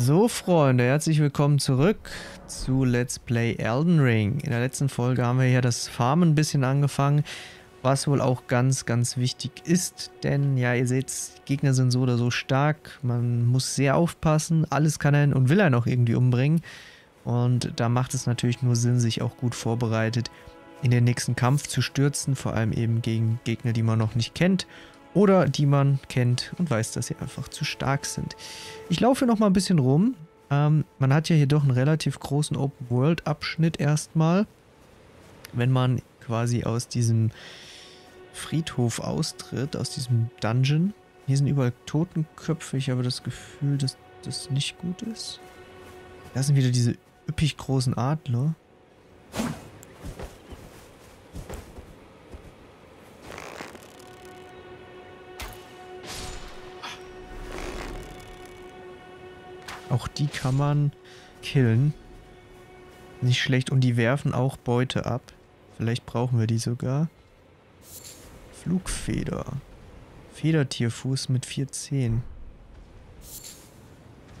So Freunde, herzlich willkommen zurück zu Let's Play Elden Ring. In der letzten Folge haben wir ja das Farmen ein bisschen angefangen, was wohl auch ganz, ganz wichtig ist, denn ja, ihr seht, Gegner sind so oder so stark, man muss sehr aufpassen, alles kann er und will er noch irgendwie umbringen und da macht es natürlich nur Sinn, sich auch gut vorbereitet in den nächsten Kampf zu stürzen, vor allem eben gegen Gegner, die man noch nicht kennt. Oder die man kennt und weiß, dass sie einfach zu stark sind. Ich laufe noch mal ein bisschen rum. Man hat ja hier doch einen relativ großen Open-World-Abschnitt erstmal. Wenn man quasi aus diesem Friedhof austritt, aus diesem Dungeon. Hier sind überall Totenköpfe. Ich habe das Gefühl, dass das nicht gut ist. Da sind wieder diese üppig großen Adler. Auch die kann man killen. Nicht schlecht. Und die werfen auch Beute ab. Vielleicht brauchen wir die sogar. Flugfeder. Federtierfuß mit 4 Zehen.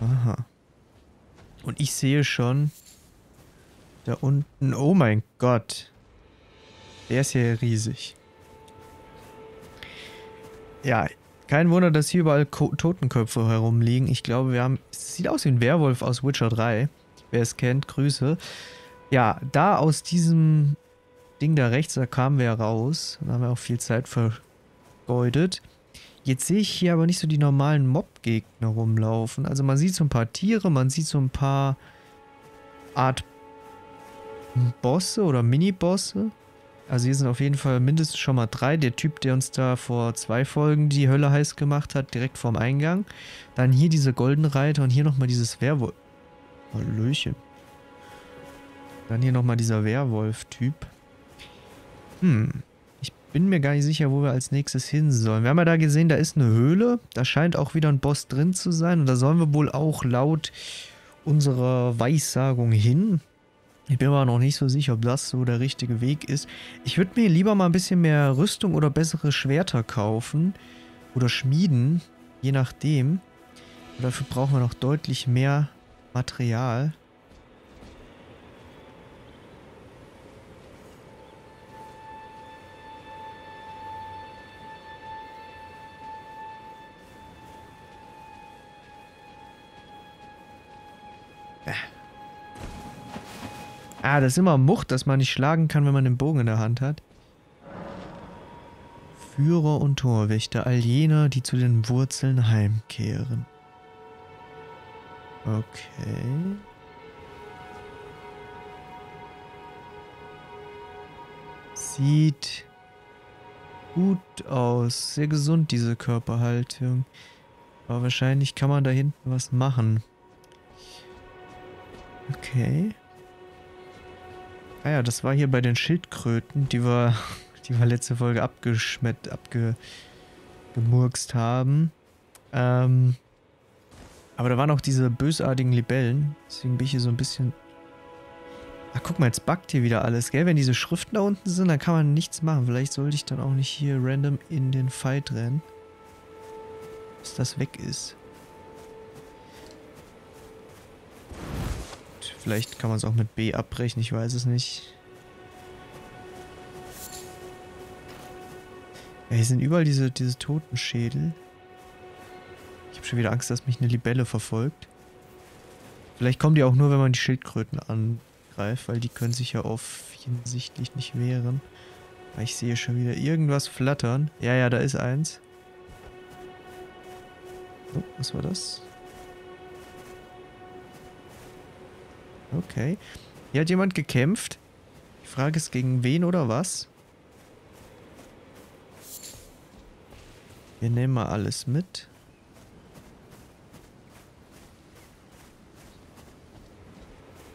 Aha. Und ich sehe schon da unten. Oh mein Gott. Der ist ja riesig. Ja, kein Wunder, dass hier überall Totenköpfe herumliegen. Ich glaube, wir haben... Es sieht aus wie ein Werwolf aus Witcher 3. Wer es kennt, Grüße. Ja, da aus diesem Ding da rechts, da kamen wir raus. Da haben wir auch viel Zeit vergeudet. Jetzt sehe ich hier aber nicht so die normalen Mob-Gegner rumlaufen. Also man sieht so ein paar Tiere, man sieht so ein paar Art Bosse oder Mini-Bosse. Also hier sind auf jeden Fall mindestens schon mal 3. Der Typ, der uns da vor 2 Folgen die Hölle heiß gemacht hat, direkt vorm Eingang. Dann hier diese Goldenreiter und hier nochmal dieses Werwolf. Hallöchen. Dann hier nochmal dieser Werwolf-Typ. Ich bin mir gar nicht sicher, wo wir als nächstes hin sollen. Wir haben ja da gesehen, da ist eine Höhle. Da scheint auch wieder ein Boss drin zu sein. Und da sollen wir wohl auch laut unserer Weissagung hin. Ich bin aber noch nicht so sicher, ob das so der richtige Weg ist. Ich würde mir lieber mal ein bisschen mehr Rüstung oder bessere Schwerter kaufen. Oder schmieden. Je nachdem. Und dafür brauchen wir noch deutlich mehr Material. Ah, das ist immer Mucht, dass man nicht schlagen kann, wenn man den Bogen in der Hand hat. Führer und Torwächter, all jener, die zu den Wurzeln heimkehren. Okay. Sieht gut aus. Sehr gesund, diese Körperhaltung. Aber wahrscheinlich kann man da hinten was machen. Okay. Ah ja, das war hier bei den Schildkröten, die wir letzte Folge abgemurkst haben. Aber da waren auch diese bösartigen Libellen. Deswegen bin ich hier so ein bisschen... Ach, guck mal, jetzt buggt hier wieder alles, gell? Wenn diese Schriften da unten sind, dann kann man nichts machen. Vielleicht sollte ich dann auch nicht hier random in den Fight rennen. Bis das weg ist. Vielleicht kann man es auch mit B abbrechen, ich weiß es nicht. Ja, hier sind überall diese Totenschädel. Ich habe schon wieder Angst, dass mich eine Libelle verfolgt. Vielleicht kommen die auch nur, wenn man die Schildkröten angreift, weil die können sich ja offensichtlich nicht wehren. Aber ich sehe schon wieder irgendwas flattern. Ja, da ist eins. Oh, was war das? Okay. Hier hat jemand gekämpft. Die Frage ist, gegen wen oder was? Wir nehmen mal alles mit.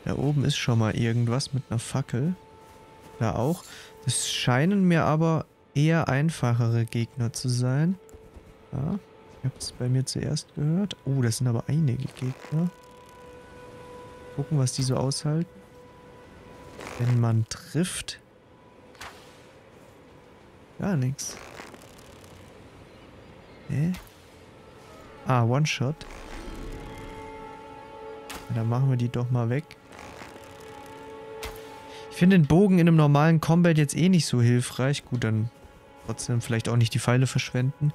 Da oben ist schon mal irgendwas mit einer Fackel. Da auch. Das scheinen mir aber eher einfachere Gegner zu sein. Ja, ich habe es bei mir zuerst gehört. Oh, das sind aber einige Gegner. Gucken, was die so aushalten. Wenn man trifft. Gar nichts. One-Shot. Dann machen wir die doch mal weg. Ich finde den Bogen in einem normalen Combat jetzt eh nicht so hilfreich. Gut, dann trotzdem vielleicht auch nicht die Pfeile verschwenden.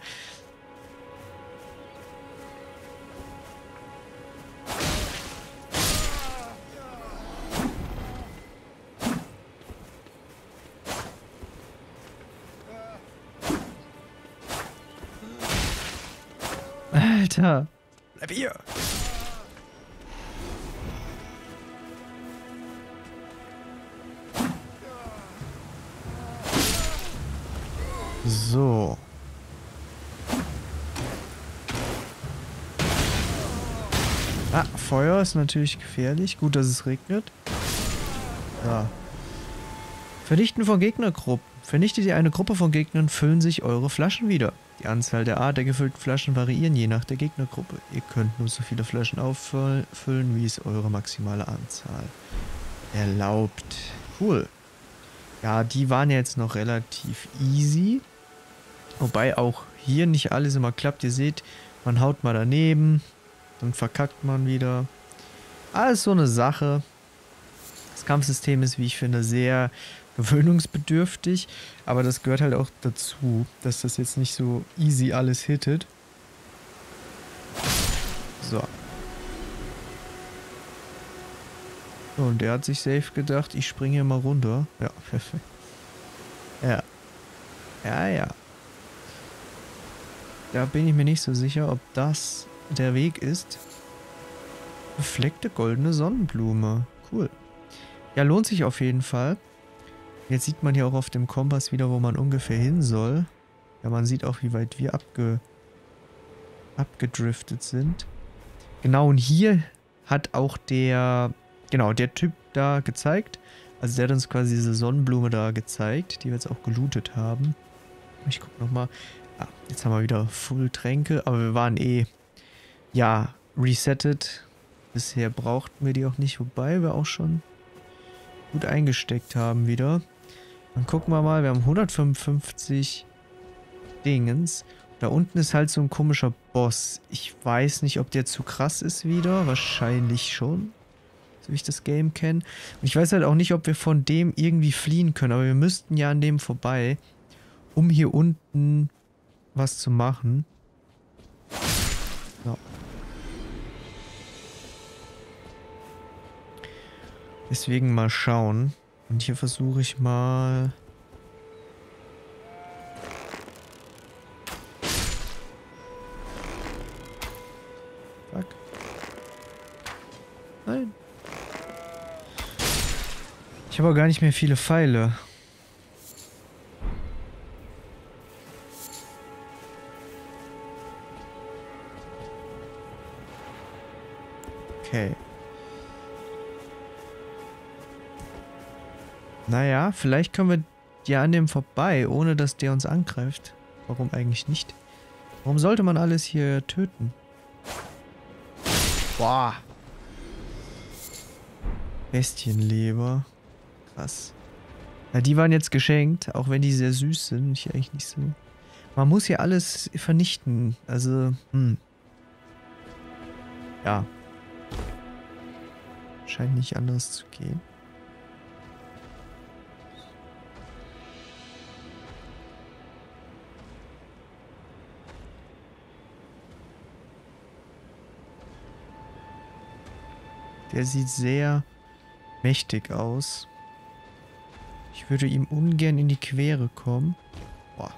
Alter, bleib hier! So. Ah, Feuer ist natürlich gefährlich. Gut, dass es regnet. Ja. Vernichten von Gegnergruppen. Vernichtet ihr eine Gruppe von Gegnern, füllen sich eure Flaschen wieder. Die Anzahl der Art der gefüllten Flaschen variieren je nach der Gegnergruppe. Ihr könnt nur so viele Flaschen auffüllen, wie es eure maximale Anzahl erlaubt. Cool. Ja, die waren ja jetzt noch relativ easy. Wobei auch hier nicht alles immer klappt. Ihr seht, man haut mal daneben. Dann verkackt man wieder. Alles so eine Sache. Das Kampfsystem ist, wie ich finde, sehr gewöhnungsbedürftig. Aber das gehört halt auch dazu, dass das jetzt nicht so easy alles hittet. So. Und der hat sich safe gedacht, ich springe hier mal runter. Ja, perfekt. Ja. Ja, ja. Da bin ich mir nicht so sicher, ob das der Weg ist. Befleckte goldene Sonnenblume. Cool. Ja, lohnt sich auf jeden Fall. Jetzt sieht man hier auch auf dem Kompass wieder, wo man ungefähr hin soll. Ja, man sieht auch, wie weit wir abgedriftet sind. Genau, und hier hat auch der... Genau, der Typ da gezeigt. Also der hat uns quasi diese Sonnenblume da gezeigt, die wir jetzt auch gelootet haben. Ich guck nochmal. Ah, jetzt haben wir wieder Full-Tränke, aber wir waren eh, ja, resettet. Bisher brauchten wir die auch nicht, wobei wir auch schon gut eingesteckt haben wieder. Dann gucken wir mal, wir haben 155 Dingens. Da unten ist halt so ein komischer Boss. Ich weiß nicht, ob der zu krass ist wieder. Wahrscheinlich schon. Wie ich das Game kenne. Und ich weiß halt auch nicht, ob wir von dem irgendwie fliehen können, aber wir müssten ja an dem vorbei, um hier unten was zu machen. So. Deswegen mal schauen. Und hier versuche ich mal... Fuck. Nein. Ich habe auch gar nicht mehr viele Pfeile. Okay. Naja, vielleicht können wir ja an dem vorbei, ohne dass der uns angreift. Warum eigentlich nicht? Warum sollte man alles hier töten? Boah. Bestienleber. Ja, die waren jetzt geschenkt, auch wenn die sehr süß sind. Ich eigentlich nicht so. Man muss hier alles vernichten. Also, ja. Scheint nicht anders zu gehen. Der sieht sehr mächtig aus. Ich würde ihm ungern in die Quere kommen. Boah.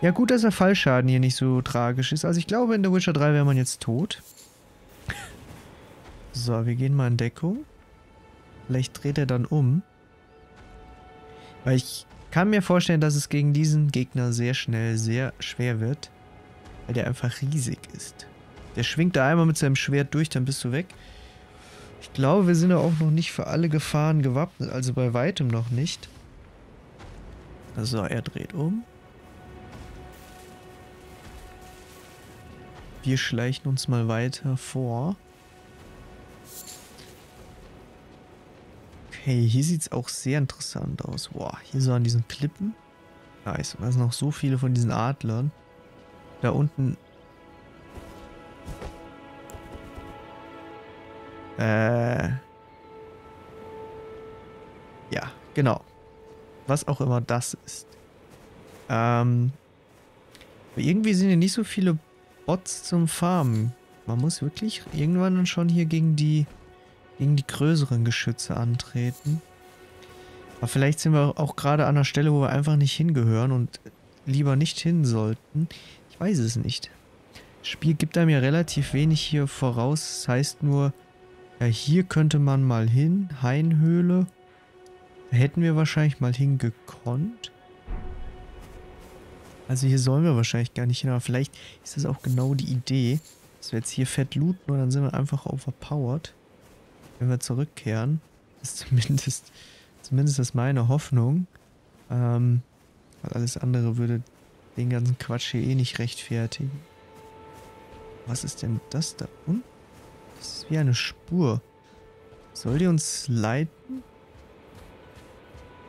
Ja, gut, dass der Fallschaden hier nicht so tragisch ist. Also ich glaube, in The Witcher 3 wäre man jetzt tot. So, wir gehen mal in Deckung. Vielleicht dreht er dann um. Weil ich kann mir vorstellen, dass es gegen diesen Gegner sehr schnell sehr schwer wird. Weil der einfach riesig ist. Der schwingt da einmal mit seinem Schwert durch, dann bist du weg. Ich glaube, wir sind ja auch noch nicht für alle Gefahren gewappnet, also bei weitem noch nicht. Also er dreht um. Wir schleichen uns mal weiter vor. Okay, hier sieht es auch sehr interessant aus. Boah, hier so an diesen Klippen. Nice, und da sind noch so viele von diesen Adlern. Da unten... Ja, genau. Was auch immer das ist. Irgendwie sind hier nicht so viele Bots zum Farmen. Man muss wirklich irgendwann schon hier gegen die größeren Geschütze antreten. Aber vielleicht sind wir auch gerade an der Stelle, wo wir einfach nicht hingehören und lieber nicht hin sollten. Ich weiß es nicht. Das Spiel gibt einem ja relativ wenig hier voraus. Das heißt nur, ja, hier könnte man mal hin. Hainhöhle. Da hätten wir wahrscheinlich mal hingekonnt. Also hier sollen wir wahrscheinlich gar nicht hin, aber vielleicht ist das auch genau die Idee, dass wir jetzt hier fett looten und dann sind wir einfach overpowered, wenn wir zurückkehren. Das ist zumindest das meine Hoffnung. Weil alles andere würde den ganzen Quatsch hier eh nicht rechtfertigen. Was ist denn das da unten? Das ist wie eine Spur. Soll die uns leiten?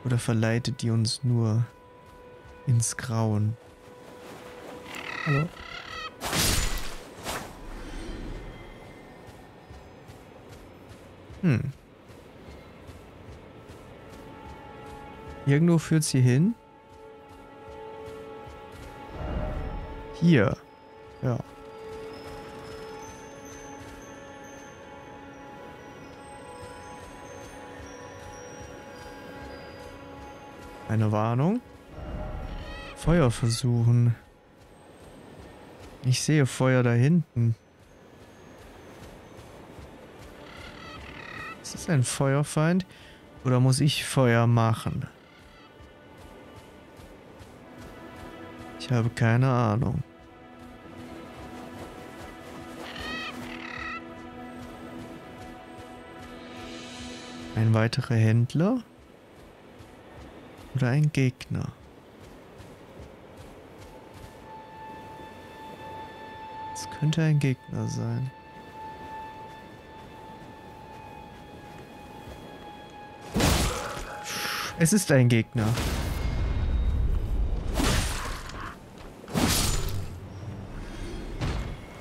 Oder verleitet die uns nur ins Grauen? Hallo? Hm. Irgendwo führt sie hin. Hier. Ja. Eine Warnung. Feuer versuchen. Ich sehe Feuer da hinten. Ist das ein Feuerfeind? Oder muss ich Feuer machen? Ich habe keine Ahnung. Ein weiterer Händler? Oder ein Gegner? Es könnte ein Gegner sein. Es ist ein Gegner.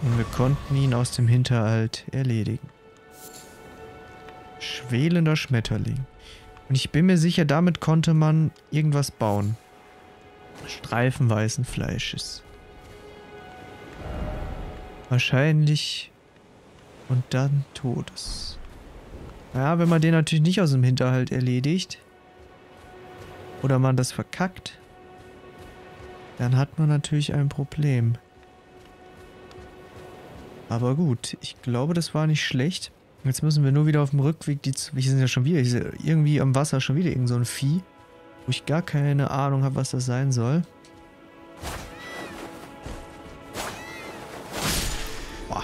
Und wir konnten ihn aus dem Hinterhalt erledigen. Schwelender Schmetterling. Und ich bin mir sicher, damit konnte man irgendwas bauen. Streifen weißen Fleisches. Wahrscheinlich. Und dann Todes. Ja, wenn man den natürlich nicht aus dem Hinterhalt erledigt. Oder man das verkackt. Dann hat man natürlich ein Problem. Aber gut, ich glaube, das war nicht schlecht. Jetzt müssen wir nur wieder auf dem Rückweg, wir sind ja schon wieder, irgendwie am Wasser schon wieder irgend so ein Vieh, wo ich gar keine Ahnung habe, was das sein soll. Boah.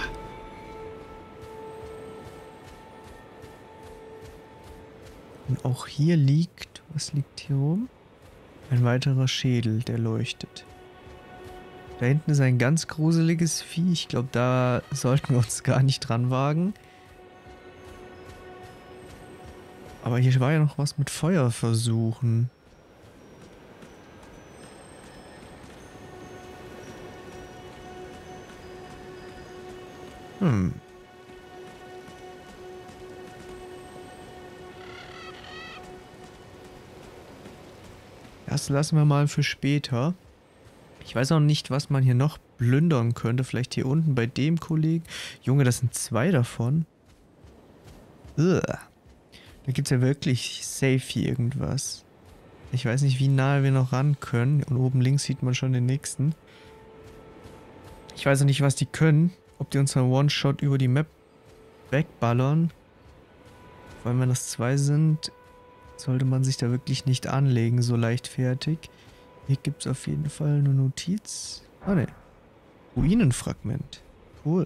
Und auch hier liegt, was liegt hier rum? Ein weiterer Schädel, der leuchtet. Da hinten ist ein ganz gruseliges Vieh, ich glaube, da sollten wir uns gar nicht dran wagen. Aber hier war ja noch was mit Feuer versuchen. Hm. Das lassen wir mal für später. Ich weiß auch nicht, was man hier noch plündern könnte. Vielleicht hier unten bei dem Kollegen. Junge, das sind zwei davon. Ugh. Da gibt es ja wirklich safe hier irgendwas. Ich weiß nicht, wie nahe wir noch ran können. Und oben links sieht man schon den nächsten. Ich weiß auch nicht, was die können. Ob die uns einen One-Shot über die Map wegballern. Vor allem, wenn das zwei sind, sollte man sich da wirklich nicht anlegen, so leichtfertig. Hier gibt es auf jeden Fall eine Notiz. Ah, ne. Ruinenfragment. Cool.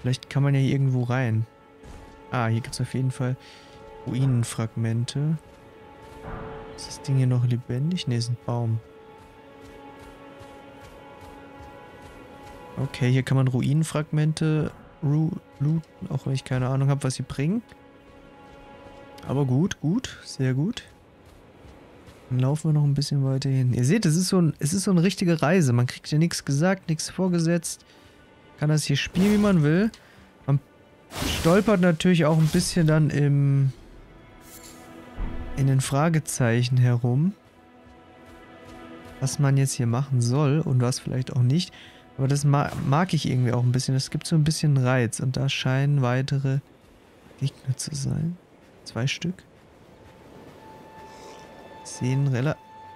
Vielleicht kann man ja hier irgendwo rein. Ah, hier gibt es auf jeden Fall Ruinenfragmente. Ist das Ding hier noch lebendig? Ne, ist ein Baum. Okay, hier kann man Ruinenfragmente looten, auch wenn ich keine Ahnung habe, was sie bringen. Aber gut, gut, sehr gut. Dann laufen wir noch ein bisschen weiter hin. Ihr seht, es ist so eine richtige Reise. Man kriegt hier nichts gesagt, nichts vorgesetzt. Kann das hier spielen, wie man will. stolpert natürlich auch ein bisschen dann in den Fragezeichen herum, was man jetzt hier machen soll und was vielleicht auch nicht. Aber das mag ich irgendwie auch ein bisschen. Das gibt so ein bisschen Reiz und da scheinen weitere Gegner zu sein. 2 Stück.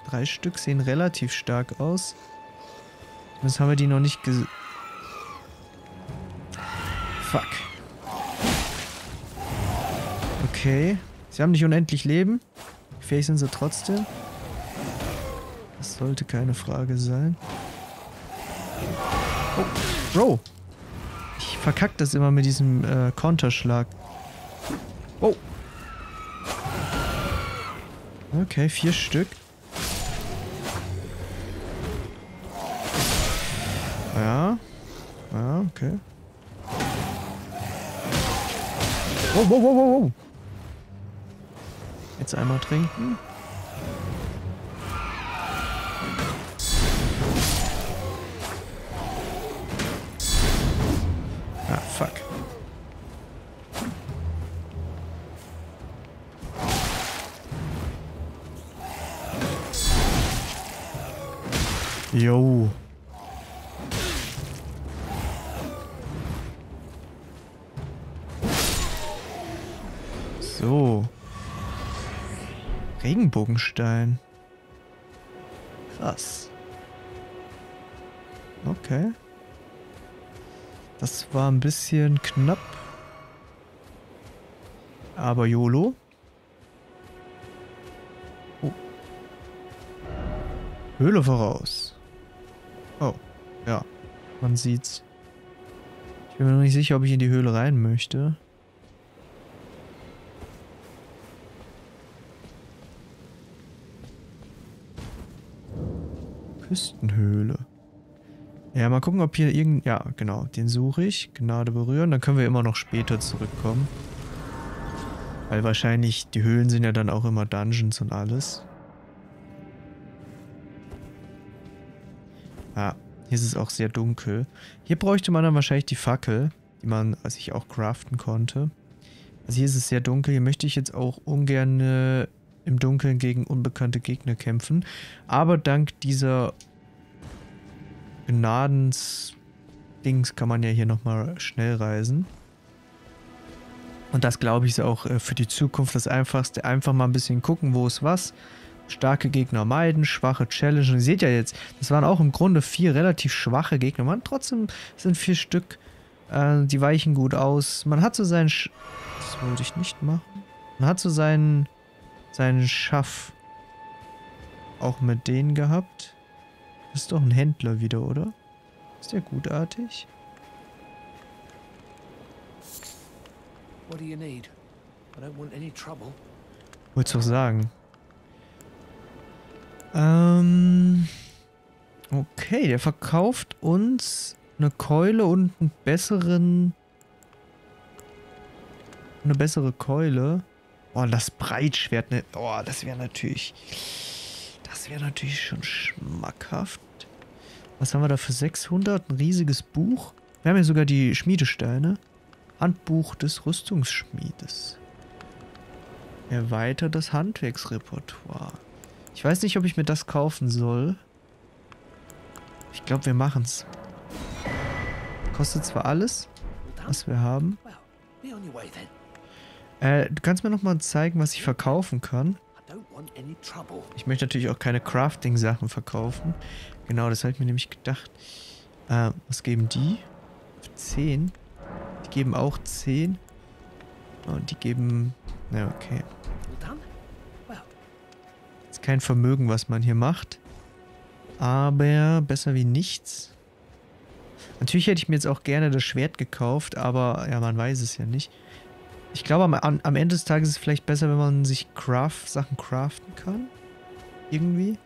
Drei Stück sehen relativ stark aus. Jetzt haben wir die noch nicht gesehen. Fuck. Okay. Sie haben nicht unendlich Leben. Fähig sind sie trotzdem. Das sollte keine Frage sein. Oh, Bro. Ich verkacke das immer mit diesem Konterschlag. Oh. Okay, 4 Stück. Ja. Ja, okay. Oh, wow, wow, wow, wow. Jetzt einmal trinken. Ah, fuck. Jo. So. Regenbogenstein. Krass. Okay. Das war ein bisschen knapp. Aber YOLO. Oh. Höhle voraus. Oh. Ja. Man sieht's. Ich bin mir noch nicht sicher, ob ich in die Höhle rein möchte. Küstenhöhle. Ja, mal gucken, ob hier irgend... Ja, genau. Den suche ich. Gnade berühren. Dann können wir immer noch später zurückkommen. Weil wahrscheinlich die Höhlen sind ja dann auch immer Dungeons und alles. Ah, hier ist es auch sehr dunkel. Hier bräuchte man dann wahrscheinlich die Fackel, die man sich auch craften konnte. Also hier ist es sehr dunkel. Hier möchte ich jetzt auch ungern im Dunkeln gegen unbekannte Gegner kämpfen. Aber dank dieser Gnadens-Dings kann man ja hier nochmal schnell reisen. Und das, glaube ich, ist auch für die Zukunft das Einfachste. Einfach mal ein bisschen gucken, wo ist was. Starke Gegner meiden, schwache Challenges. Ihr seht ja jetzt, das waren auch im Grunde 4 relativ schwache Gegner. Man, trotzdem sind 4 Stück. Die weichen gut aus. Man hat so seinen... Das wollte ich nicht machen. Man hat so seinen Schaff auch mit denen gehabt. Das ist doch ein Händler wieder, oder? Ist der gutartig? Wollt's doch sagen. Okay, der verkauft uns eine Keule und einen besseren... Eine bessere Keule. Oh, das Breitschwert, ne? Oh, das wäre natürlich... Das wäre natürlich schon schmackhaft. Was haben wir da für 600? Ein riesiges Buch. Wir haben hier sogar die Schmiedesteine. Handbuch des Rüstungsschmiedes. Erweitert das Handwerksrepertoire. Ich weiß nicht, ob ich mir das kaufen soll. Ich glaube, wir machen's. Kostet zwar alles, was wir haben. Du kannst mir nochmal zeigen, was ich verkaufen kann. Ich möchte natürlich auch keine Crafting-Sachen verkaufen. Genau, das habe ich mir nämlich gedacht. Was geben die? 10. Die geben auch 10. Und die geben... Na, okay. Ist kein Vermögen, was man hier macht. Aber besser wie nichts. Natürlich hätte ich mir jetzt auch gerne das Schwert gekauft, aber ja, man weiß es ja nicht. Ich glaube, am Ende des Tages ist es vielleicht besser, wenn man sich Sachen craften kann. Irgendwie.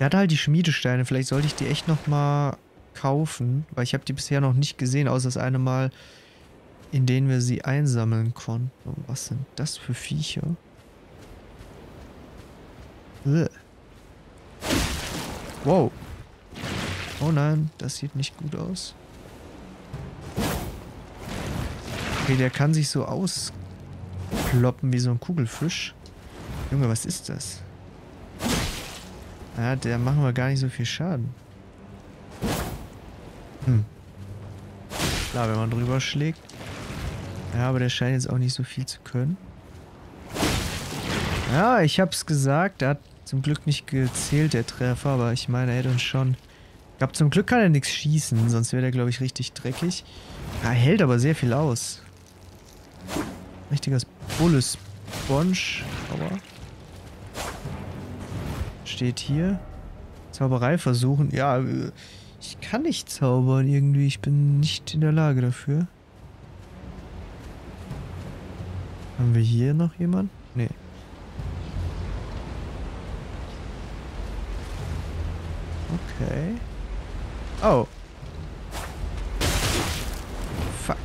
Der hat halt die Schmiedesteine. Vielleicht sollte ich die echt nochmal kaufen. Weil ich habe die bisher noch nicht gesehen, außer das eine Mal, in denen wir sie einsammeln konnten. Was sind das für Viecher? Bäh. Wow. Oh nein, das sieht nicht gut aus. Ey, der kann sich so ausploppen wie so ein Kugelfisch. Junge, was ist das? Ja, der machen wir gar nicht so viel Schaden. Hm. Klar, wenn man drüber schlägt. Ja, aber der scheint jetzt auch nicht so viel zu können. Ja, ich hab's gesagt. Er hat zum Glück nicht gezählt, der Treffer. Aber ich meine, er hätte uns schon... Ich glaube, zum Glück kann er nichts schießen. Sonst wäre der, glaube ich, richtig dreckig. Er hält aber sehr viel aus. Richtiger Bullesponge. Aber... Steht hier. Zauberei versuchen. Ja, ich kann nicht zaubern irgendwie. Ich bin nicht in der Lage dafür. Haben wir hier noch jemanden? Nee. Okay. Oh. Fuck.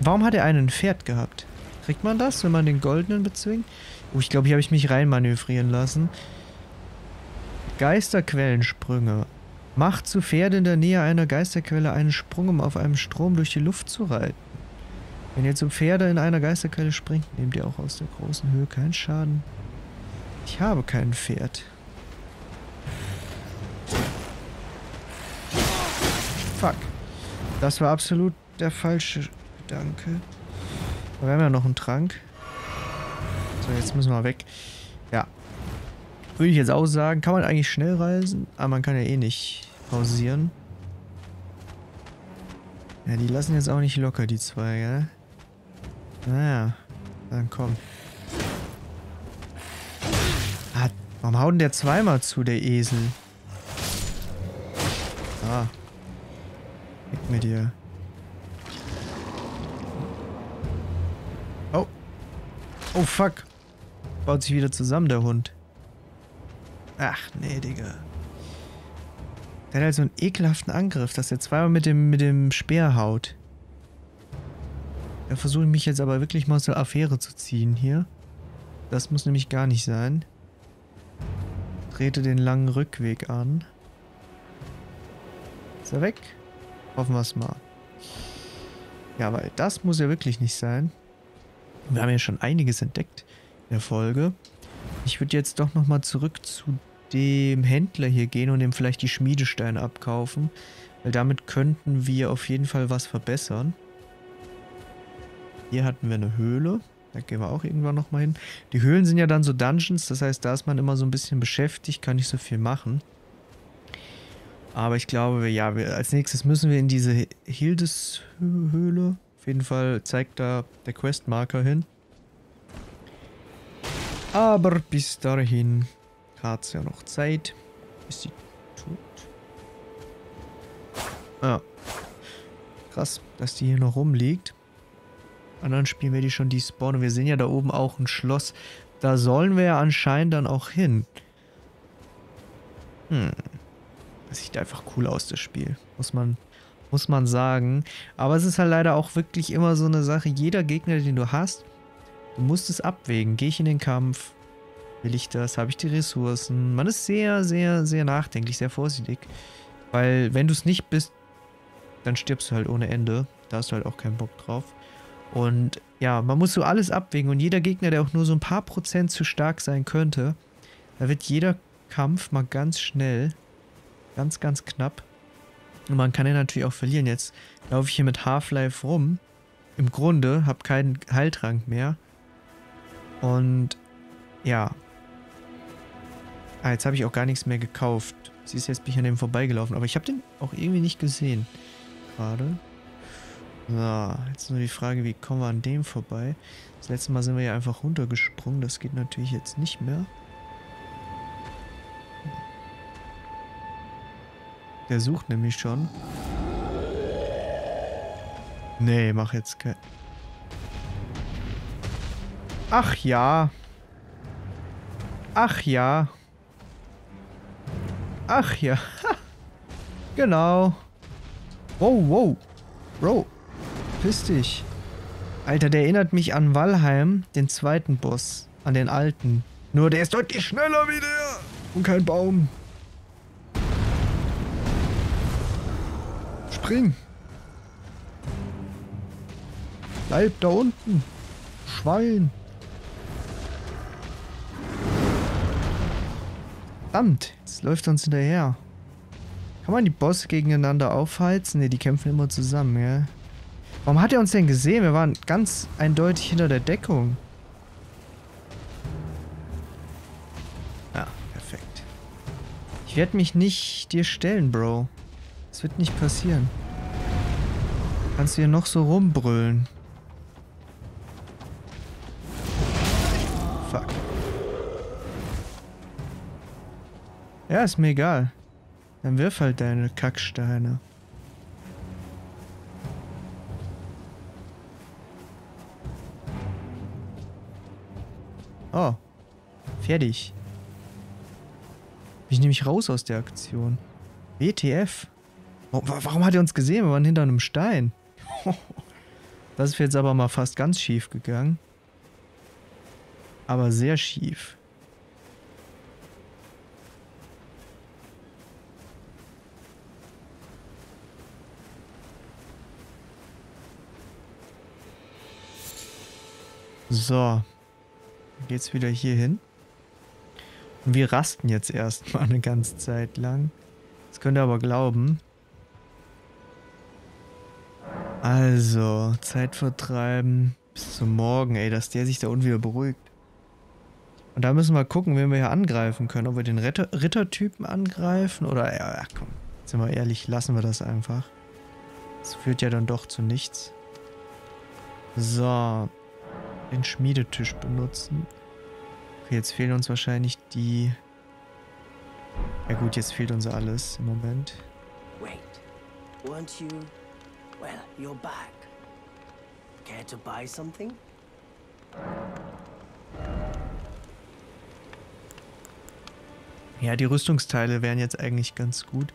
Warum hat er einen Pferd gehabt? Kriegt man das, wenn man den Goldenen bezwingt? Oh, ich glaube, hier habe ich mich reinmanövrieren lassen. Geisterquellensprünge. Macht zu Pferde in der Nähe einer Geisterquelle einen Sprung, um auf einem Strom durch die Luft zu reiten. Wenn ihr zum Pferde in einer Geisterquelle springt, nehmt ihr auch aus der großen Höhe keinen Schaden. Ich habe kein Pferd. Fuck. Das war absolut der falsche Gedanke. Aber wir haben ja noch einen Trank. So, jetzt müssen wir weg. Ja. Würde ich jetzt auch sagen. Kann man eigentlich schnell reisen? Aber man kann ja eh nicht pausieren. Ja, die lassen jetzt auch nicht locker, die zwei, gell? Naja. Dann komm. Ah, warum haut denn der zweimal zu, der Esel? Ah. Weg mit dir. Oh. Oh, fuck. Baut sich wieder zusammen, der Hund. Ach, nee, Digga. Der hat halt so einen ekelhaften Angriff, dass er zweimal mit dem Speer haut. Da versuche ich mich jetzt aber wirklich mal zur Affäre zu ziehen hier. Das muss nämlich gar nicht sein. Trete den langen Rückweg an. Ist er weg? Hoffen wir es mal. Ja, weil das muss ja wirklich nicht sein. Wir haben ja schon einiges entdeckt in der Folge. Ich würde jetzt doch nochmal zurück zu dem Händler hier gehen und ihm vielleicht die Schmiedesteine abkaufen. Weil damit könnten wir auf jeden Fall was verbessern. Hier hatten wir eine Höhle. Da gehen wir auch irgendwann nochmal hin. Die Höhlen sind ja dann so Dungeons. Das heißt, da ist man immer so ein bisschen beschäftigt, kann nicht so viel machen. Aber ich glaube, ja, als nächstes müssen wir in diese Hildes-Höhle. Auf jeden Fall zeigt da der Questmarker hin. Aber bis dahin hat's ja noch Zeit. Ist sie tot? Ja. Krass, dass die hier noch rumliegt. Anderen spielen wir die schon despawnen. Wir sehen ja da oben auch ein Schloss. Da sollen wir ja anscheinend dann auch hin. Hm. Das sieht einfach cool aus, das Spiel. Muss man sagen. Aber es ist halt leider auch wirklich immer so eine Sache. Jeder Gegner, den du hast, du musst es abwägen. Gehe ich in den Kampf? Will ich das? Habe ich die Ressourcen? Man ist sehr, sehr, sehr nachdenklich, sehr vorsichtig. Weil wenn du es nicht bist, dann stirbst du halt ohne Ende. Da hast du halt auch keinen Bock drauf. Und ja, man muss so alles abwägen. Und jeder Gegner, der auch nur so ein paar Prozent zu stark sein könnte, da wird jeder Kampf mal ganz schnell, ganz, ganz knapp. Und man kann ihn natürlich auch verlieren. Jetzt laufe ich hier mit Half-Life rum. Im Grunde habe keinen Heiltrank mehr. Und ja. Ah, jetzt habe ich auch gar nichts mehr gekauft. Siehst du, jetzt bin ich an dem vorbeigelaufen. Aber ich habe den auch irgendwie nicht gesehen. Gerade. So, jetzt nur die Frage, wie kommen wir an dem vorbei? Das letzte Mal sind wir ja einfach runtergesprungen. Das geht natürlich jetzt nicht mehr. Der sucht nämlich schon. Nee, mach jetzt kein... Ach ja. Ach ja. Ach ja. Ha. Genau. Wow, wow. Bro. Piss dich. Alter, der erinnert mich an Valheim, den zweiten Boss. An den alten. Nur der ist deutlich schneller wie der. Und kein Baum. spring! Bleib da unten! Schwein! Verdammt! Jetzt läuft er uns hinterher. Kann man die Bosse gegeneinander aufheizen? Ne, die kämpfen immer zusammen, ja. Warum hat er uns denn gesehen? Wir waren ganz eindeutig hinter der Deckung. Ja, perfekt. Ich werde mich nicht dir stellen, Bro. Das wird nicht passieren. Kannst du hier noch so rumbrüllen. Fuck. Ja, ist mir egal. Dann wirf halt deine Kacksteine. Oh. Fertig. Ich nehme mich raus aus der Aktion. WTF. Warum hat er uns gesehen? Wir waren hinter einem Stein. Das ist jetzt aber mal fast ganz schief gegangen. Aber sehr schief. So. Geht's wieder hier hin. Und wir rasten jetzt erstmal eine ganze Zeit lang. Das könnt ihr aber glauben. Also, Zeit vertreiben bis zum Morgen, ey, dass der sich da unten wieder beruhigt. Und da müssen wir gucken, wen wir hier angreifen können. Ob wir den Rittertypen angreifen oder... Ja, komm, sind wir ehrlich, lassen wir das einfach. Das führt ja dann doch zu nichts. So. Den Schmiedetisch benutzen. Okay, jetzt fehlen uns wahrscheinlich die... Ja gut, jetzt fehlt uns alles im Moment. Wait. Weren't you... Well, you're back. Care to buy something? Ja, die Rüstungsteile wären jetzt eigentlich ganz gut.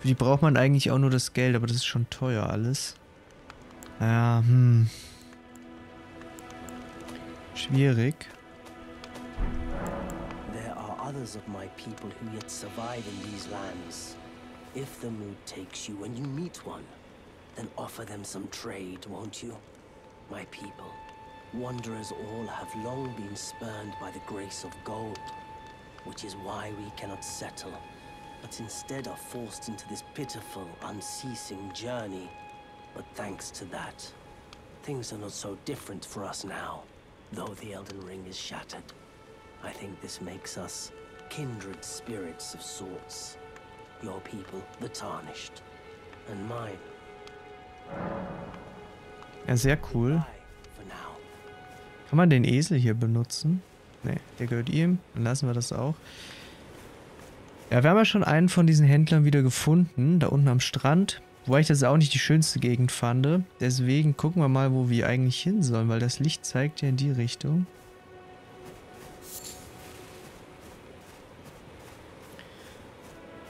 Für die braucht man eigentlich auch nur das Geld, aber das ist schon teuer alles. Naja, schwierig. There are others of my people who yet survive in these lands. If the mood takes you and you meet one, then offer them some trade, won't you? My people, wanderers all have long been spurned by the grace of gold, which is why we cannot settle, but instead are forced into this pitiful, unceasing journey. But thanks to that, things are not so different for us now. Though the Elden Ring is shattered, I think this makes us kindred spirits of sorts. Your people, the Tarnished, and mine. Ja, sehr cool. Kann man den Esel hier benutzen? Ne, der gehört ihm. Dann lassen wir das auch. Ja, wir haben ja schon einen von diesen Händlern wieder gefunden, da unten am Strand. Wobei ich das auch nicht die schönste Gegend fand. Deswegen gucken wir mal, wo wir eigentlich hin sollen, weil das Licht zeigt ja in die Richtung.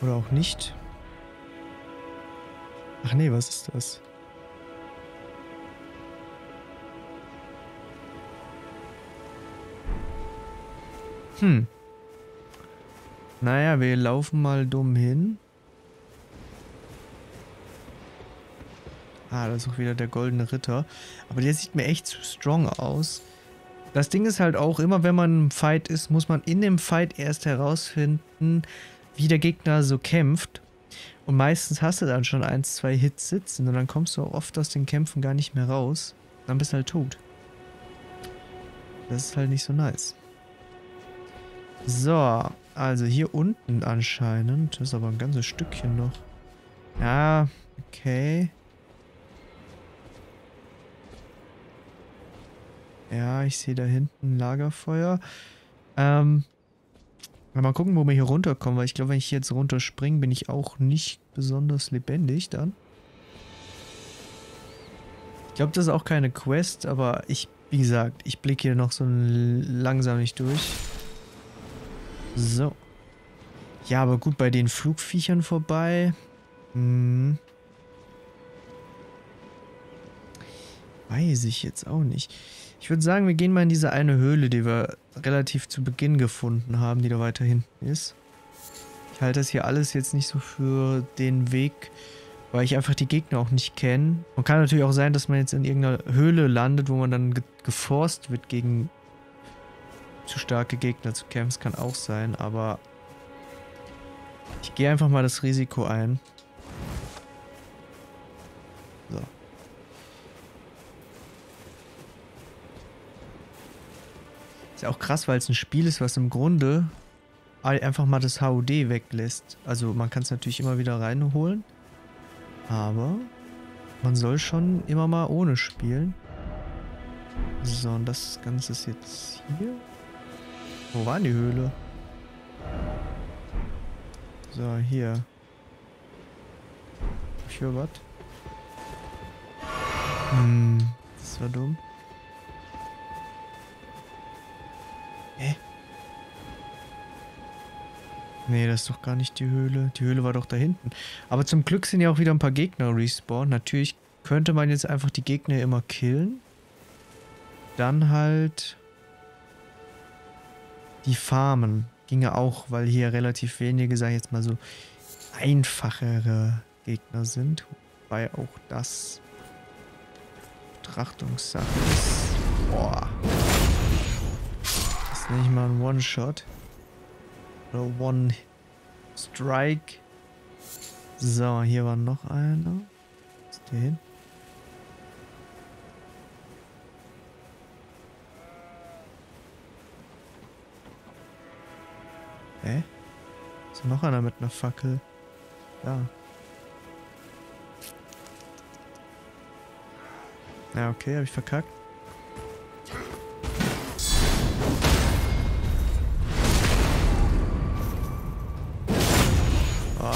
Oder auch nicht. Ach nee, was ist das? Hm. Naja, wir laufen mal dumm hin. Ah, da ist auch wieder der goldene Ritter. Aber der sieht mir echt zu strong aus. Das Ding ist halt auch, immer wenn man im Fight ist, muss man in dem Fight erst herausfinden, wie der Gegner so kämpft. Und meistens hast du dann schon 1, 2 Hits sitzen und dann kommst du auch oft aus den Kämpfen gar nicht mehr raus. Dann bist du halt tot. Das ist halt nicht so nice. So, also hier unten anscheinend. Das ist aber ein ganzes Stückchen noch. Ja, okay. Ja, ich sehe da hinten ein Lagerfeuer. Mal gucken, wo wir hier runterkommen, weil ich glaube, wenn ich jetzt runterspringe, bin ich auch nicht besonders lebendig dann. Ich glaube, das ist auch keine Quest, aber ich, wie gesagt, ich blicke hier noch so langsam nicht durch. So. Ja, aber gut, bei den Flugviechern vorbei. Hm. Weiß ich jetzt auch nicht. Ich würde sagen, wir gehen mal in diese eine Höhle, die wir relativ zu Beginn gefunden haben, die da weiter hinten ist. Ich halte das hier alles jetzt nicht so für den Weg, weil ich einfach die Gegner auch nicht kenne. Und kann natürlich auch sein, dass man jetzt in irgendeiner Höhle landet, wo man dann geforst wird, gegen zu starke Gegner zu kämpfen. Das kann auch sein, aber ich gehe einfach mal das Risiko ein. So. Ist ja auch krass, weil es ein Spiel ist, was im Grunde einfach mal das HUD weglässt. Also man kann es natürlich immer wieder reinholen, aber man soll schon immer mal ohne spielen. So, und das Ganze ist jetzt hier. Wo war die Höhle? So, hier. Ich höre was. Das war dumm. Hä? Nee, das ist doch gar nicht die Höhle. Die Höhle war doch da hinten. Aber zum Glück sind ja auch wieder ein paar Gegner respawned. Natürlich könnte man jetzt einfach die Gegner immer killen. Dann halt die Farmen. Ginge auch, weil hier relativ wenige, sag ich jetzt mal so, einfachere Gegner sind. Wobei auch das Betrachtungssache ist. Boah. Das nenne ich mal ein One-Shot. Oder One-Strike. So, hier war noch einer. Wo ist der hin? Hä? Ist noch einer mit einer Fackel? Da. Ja, okay, habe ich verkackt. Oh.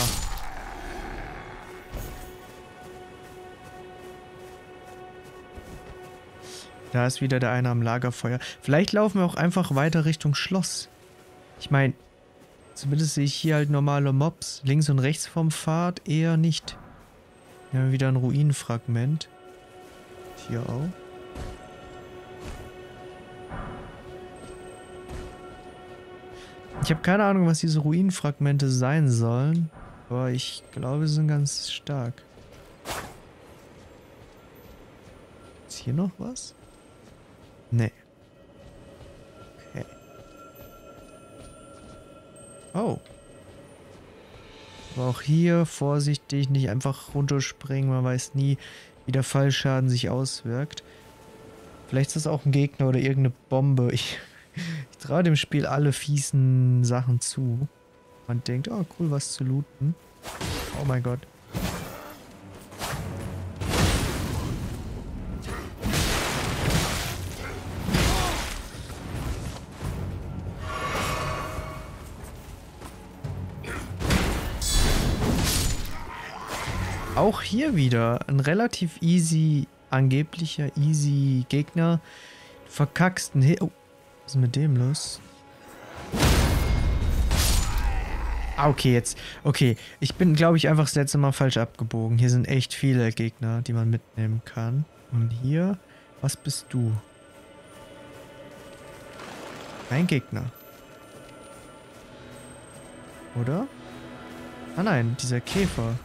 Da ist wieder der eine am Lagerfeuer. Vielleicht laufen wir auch einfach weiter Richtung Schloss. Ich meine, zumindest sehe ich hier halt normale Mobs. Links und rechts vom Pfad eher nicht. Hier haben wir wieder ein Ruinenfragment. Hier auch. Ich habe keine Ahnung, was diese Ruinenfragmente sein sollen. Aber ich glaube, sie sind ganz stark. Ist hier noch was? Nee. Oh. Aber auch hier vorsichtig, nicht einfach runterspringen. Man weiß nie, wie der Fallschaden sich auswirkt. Vielleicht ist das auch ein Gegner oder irgendeine Bombe. Ich traue dem Spiel alle fiesen Sachen zu. Man denkt, oh cool, was zu looten. Oh mein Gott. Auch hier wieder ein relativ easy, angeblicher easy Gegner. Du verkackst einen Hit. Oh, was ist mit dem los? Ah, okay, jetzt. Okay, ich bin, glaube ich, einfach das letzte Mal falsch abgebogen. Hier sind echt viele Gegner, die man mitnehmen kann. Und hier, was bist du? Ein Gegner. Oder? Ah nein, dieser Käfer.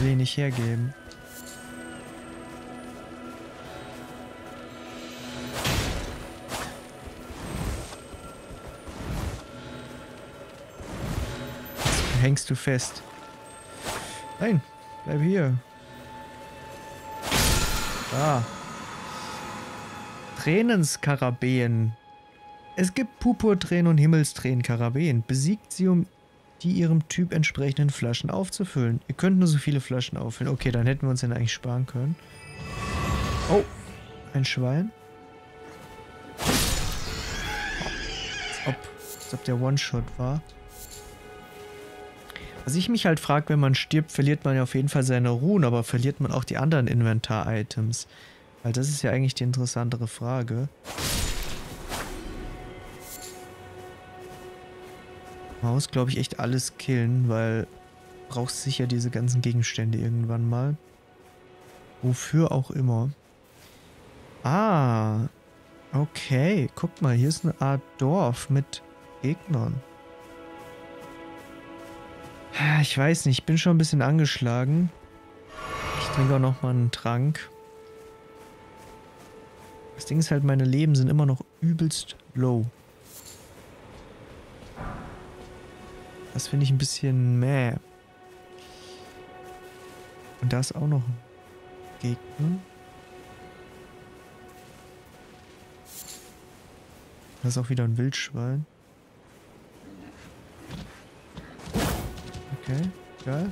Will ich nicht hergeben. Jetzt hängst du fest. Nein, bleib hier. Da. Tränenskarabäen. Es gibt Purpurtränen und Himmelstränen-Karabäen. Besiegt sie, um die ihrem Typ entsprechenden Flaschen aufzufüllen. Ihr könnt nur so viele Flaschen auffüllen. Okay, dann hätten wir uns den eigentlich sparen können. Oh, ein Schwein. Als ob der One-Shot war. Was ich mich halt frage, wenn man stirbt, verliert man ja auf jeden Fall seine Runen, aber verliert man auch die anderen Inventar-Items? Weil das ist ja eigentlich die interessantere Frage. Man muss, glaube ich, echt alles killen, weil du brauchst sicher diese ganzen Gegenstände irgendwann mal. Wofür auch immer. Ah, okay. Guck mal, hier ist eine Art Dorf mit Gegnern. Ich weiß nicht, ich bin schon ein bisschen angeschlagen. trinke auch nochmal einen Trank. Das Ding ist halt, meine Leben sind immer noch übelst low. Das finde ich ein bisschen mäh. Und da ist auch noch ein Gegner. Das ist auch wieder ein Wildschwein. Okay, geil.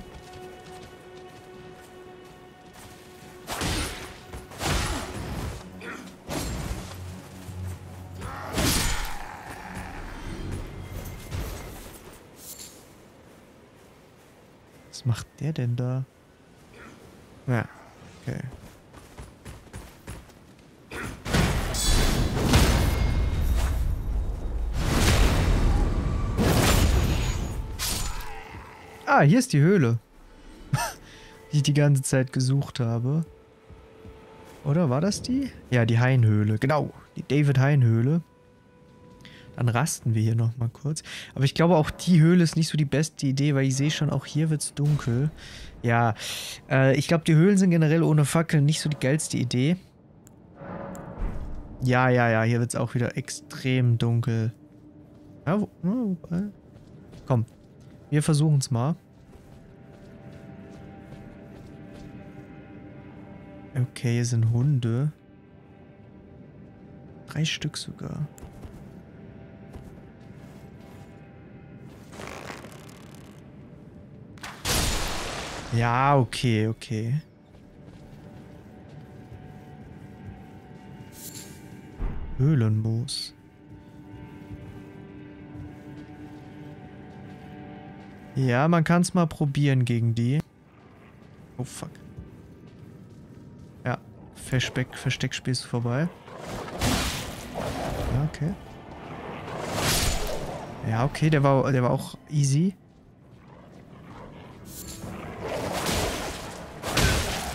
Was macht der denn da? Ja, okay. Ah, hier ist die Höhle, die ich die ganze Zeit gesucht habe. Oder war das die? Ja, die Hainhöhle, genau. Die David Hainhöhle. Dann rasten wir hier nochmal kurz. Aber ich glaube, auch die Höhle ist nicht so die beste Idee, weil ich sehe schon, auch hier wird es dunkel. Ja, ich glaube, die Höhlen sind generell ohne Fackeln nicht so die geilste Idee. Ja, hier wird es auch wieder extrem dunkel. Ja, komm. Wir versuchen es mal. Okay, hier sind Hunde. 3 Stück sogar. Ja, okay. Höhlenmoos. Ja, man kann es mal probieren gegen die. Oh, fuck. Ja, Versteckspiel ist vorbei. Ja, okay. Ja, okay, der war auch easy.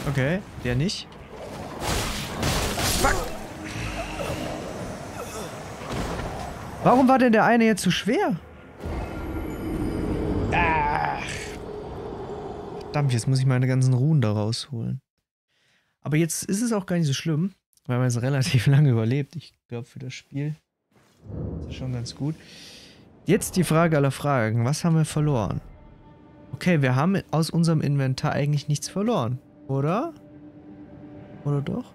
Okay, der nicht. Fuck! Warum war denn der eine jetzt so schwer? Verdammt, jetzt muss ich meine ganzen Runen da rausholen. Aber jetzt ist es auch gar nicht so schlimm, weil man es relativ lange überlebt. Ich glaube, für das Spiel ist das schon ganz gut. Jetzt die Frage aller Fragen. Was haben wir verloren? Okay, wir haben aus unserem Inventar eigentlich nichts verloren, oder? Oder doch?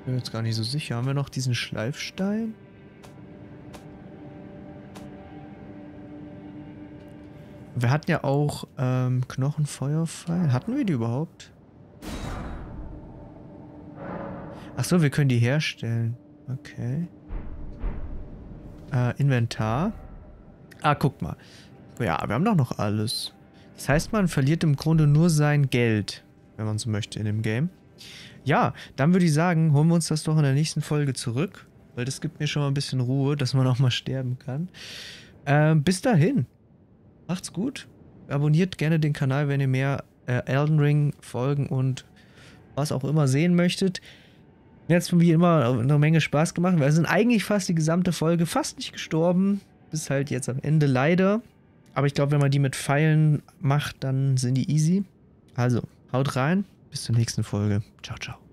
Ich bin jetzt gar nicht so sicher. Haben wir noch diesen Schleifstein? Wir hatten ja auch Knochenfeuerpfeil. Hatten wir die überhaupt? Achso, wir können die herstellen. Okay. Inventar. Ah, guck mal. Ja, wir haben doch noch alles. Das heißt, man verliert im Grunde nur sein Geld, wenn man so möchte, in dem Game. Ja, dann würde ich sagen, holen wir uns das doch in der nächsten Folge zurück. Weil das gibt mir schon mal ein bisschen Ruhe, dass man auch mal sterben kann. Bis dahin. Macht's gut. Abonniert gerne den Kanal, wenn ihr mehr Elden Ring Folgen und was auch immer sehen möchtet. Mir hat's wie immer eine Menge Spaß gemacht. Wir sind eigentlich fast die gesamte Folge fast nicht gestorben. Bis halt jetzt am Ende leider. Aber ich glaube, wenn man die mit Pfeilen macht, dann sind die easy. Also, haut rein. Bis zur nächsten Folge. Ciao, ciao.